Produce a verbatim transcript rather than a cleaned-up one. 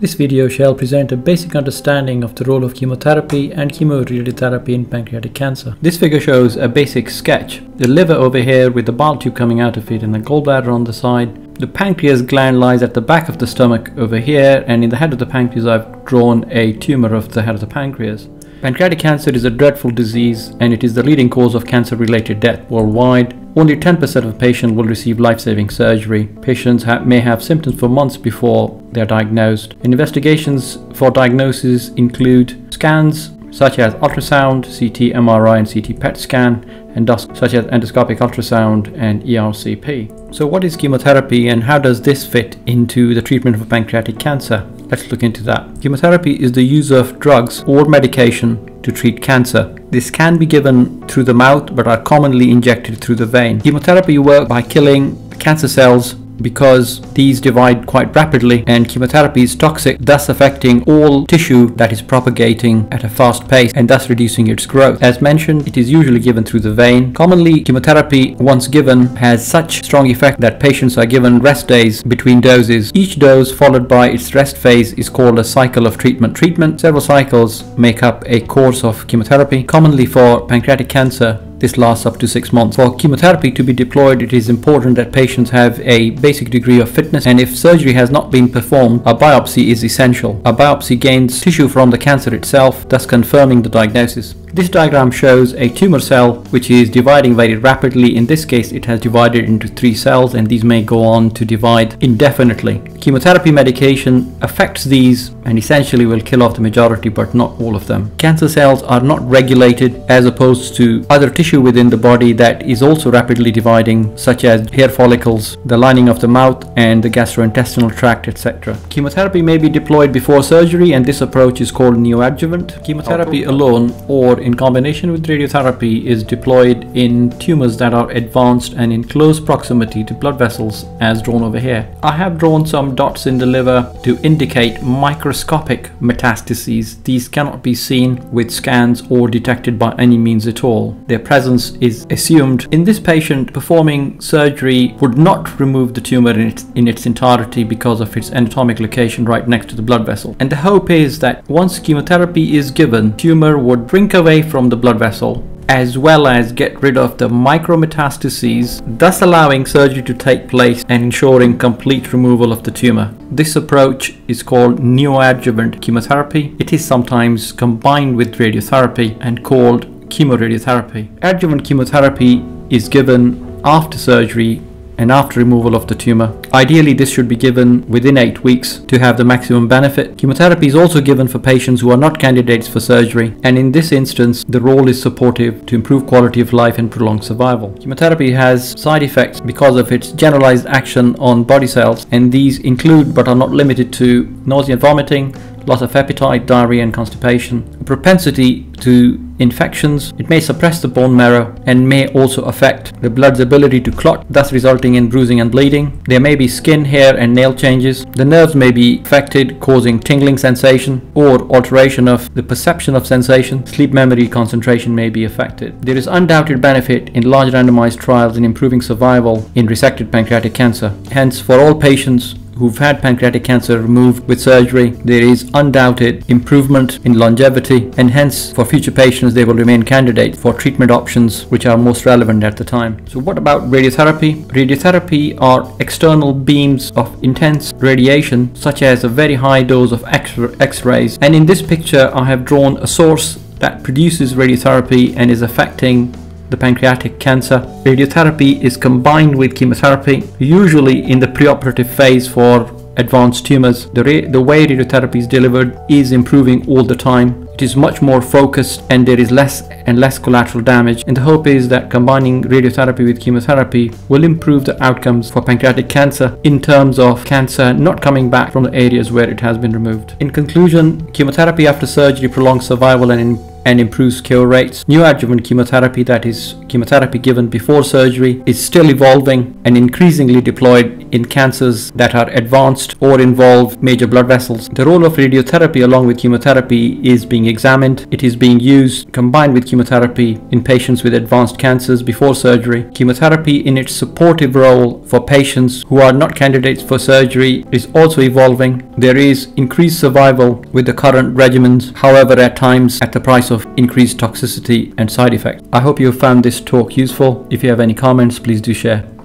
This video shall present a basic understanding of the role of chemotherapy and chemoradiotherapy in pancreatic cancer. This figure shows a basic sketch. The liver over here with the bile tube coming out of it and the gallbladder on the side. The pancreas gland lies at the back of the stomach over here, and in the head of the pancreas I've drawn a tumor of the head of the pancreas. Pancreatic cancer is a dreadful disease and it is the leading cause of cancer-related death worldwide. Only ten percent of patients will receive life-saving surgery. Patients ha may have symptoms for months before they are diagnosed. And investigations for diagnosis include scans such as ultrasound, C T, M R I and C T P E T scan, and such as endoscopic ultrasound and E R C P. So what is chemotherapy and how does this fit into the treatment of pancreatic cancer? Let's look into that. Chemotherapy is the use of drugs or medication to treat cancer. This can be given through the mouth but are commonly injected through the vein. Chemotherapy works by killing cancer cells because these divide quite rapidly, and chemotherapy is toxic, thus affecting all tissue that is propagating at a fast pace and thus reducing its growth. As mentioned, it is usually given through the vein. Commonly, chemotherapy, once given, has such strong effect that patients are given rest days between doses. Each dose followed by its rest phase is called a cycle of treatment. Treatment, several cycles make up a course of chemotherapy. Commonly for pancreatic cancer, this lasts up to six months. For chemotherapy to be deployed, it is important that patients have a basic degree of fitness, and if surgery has not been performed, a biopsy is essential. A biopsy gains tissue from the cancer itself, thus confirming the diagnosis. This diagram shows a tumor cell which is dividing very rapidly. In this case, it has divided into three cells, and these may go on to divide indefinitely. Chemotherapy medication affects these and essentially will kill off the majority but not all of them. Cancer cells are not regulated as opposed to other tissue within the body that is also rapidly dividing, such as hair follicles, the lining of the mouth and the gastrointestinal tract, et cetera. Chemotherapy may be deployed before surgery, and this approach is called neoadjuvant. Chemotherapy alone or in combination with radiotherapy is deployed in tumors that are advanced and in close proximity to blood vessels, as drawn over here. I have drawn some dots in the liver to indicate microscopic metastases. These cannot be seen with scans or detected by any means at all. Their presence is assumed. In this patient, performing surgery would not remove the tumor in its, in its entirety because of its anatomic location right next to the blood vessel. And the hope is that once chemotherapy is given, tumor would shrink away from the blood vessel as well as get rid of the micrometastases, thus allowing surgery to take place and ensuring complete removal of the tumor. This approach is called neoadjuvant chemotherapy. It is sometimes combined with radiotherapy and called chemoradiotherapy. Adjuvant chemotherapy is given after surgery and after removal of the tumor. Ideally, this should be given within eight weeks to have the maximum benefit. Chemotherapy is also given for patients who are not candidates for surgery, and in this instance, the role is supportive to improve quality of life and prolong survival. Chemotherapy has side effects because of its generalized action on body cells, and these include but are not limited to nausea and vomiting, loss of appetite, diarrhea and constipation, a propensity to infections. It may suppress the bone marrow and may also affect the blood's ability to clot, thus resulting in bruising and bleeding. There may be skin, hair and nail changes. The nerves may be affected, causing tingling sensation or alteration of the perception of sensation. Sleep, memory, concentration may be affected. There is undoubted benefit in large randomized trials in improving survival in resected pancreatic cancer. Hence, for all patients who've had pancreatic cancer removed with surgery, there is undoubted improvement in longevity, and hence for future patients they will remain candidates for treatment options which are most relevant at the time. So what about radiotherapy? Radiotherapy are external beams of intense radiation, such as a very high dose of X-rays, and in this picture I have drawn a source that produces radiotherapy and is affecting the pancreatic cancer. Radiotherapy is combined with chemotherapy, usually in the preoperative phase for advanced tumors. The, ra the way radiotherapy is delivered is improving all the time. It is much more focused and there is less and less collateral damage, and the hope is that combining radiotherapy with chemotherapy will improve the outcomes for pancreatic cancer in terms of cancer not coming back from the areas where it has been removed. In conclusion, chemotherapy after surgery prolongs survival and and improves cure rates. Neoadjuvant chemotherapy, that is chemotherapy given before surgery, is still evolving and increasingly deployed in cancers that are advanced or involve major blood vessels. The role of radiotherapy along with chemotherapy is being examined. It is being used combined with chemotherapy in patients with advanced cancers before surgery. Chemotherapy in its supportive role for patients who are not candidates for surgery is also evolving. There is increased survival with the current regimens, however at times at the price of increased toxicity and side effects. I hope you have found this talk useful. If you have any comments, please do share.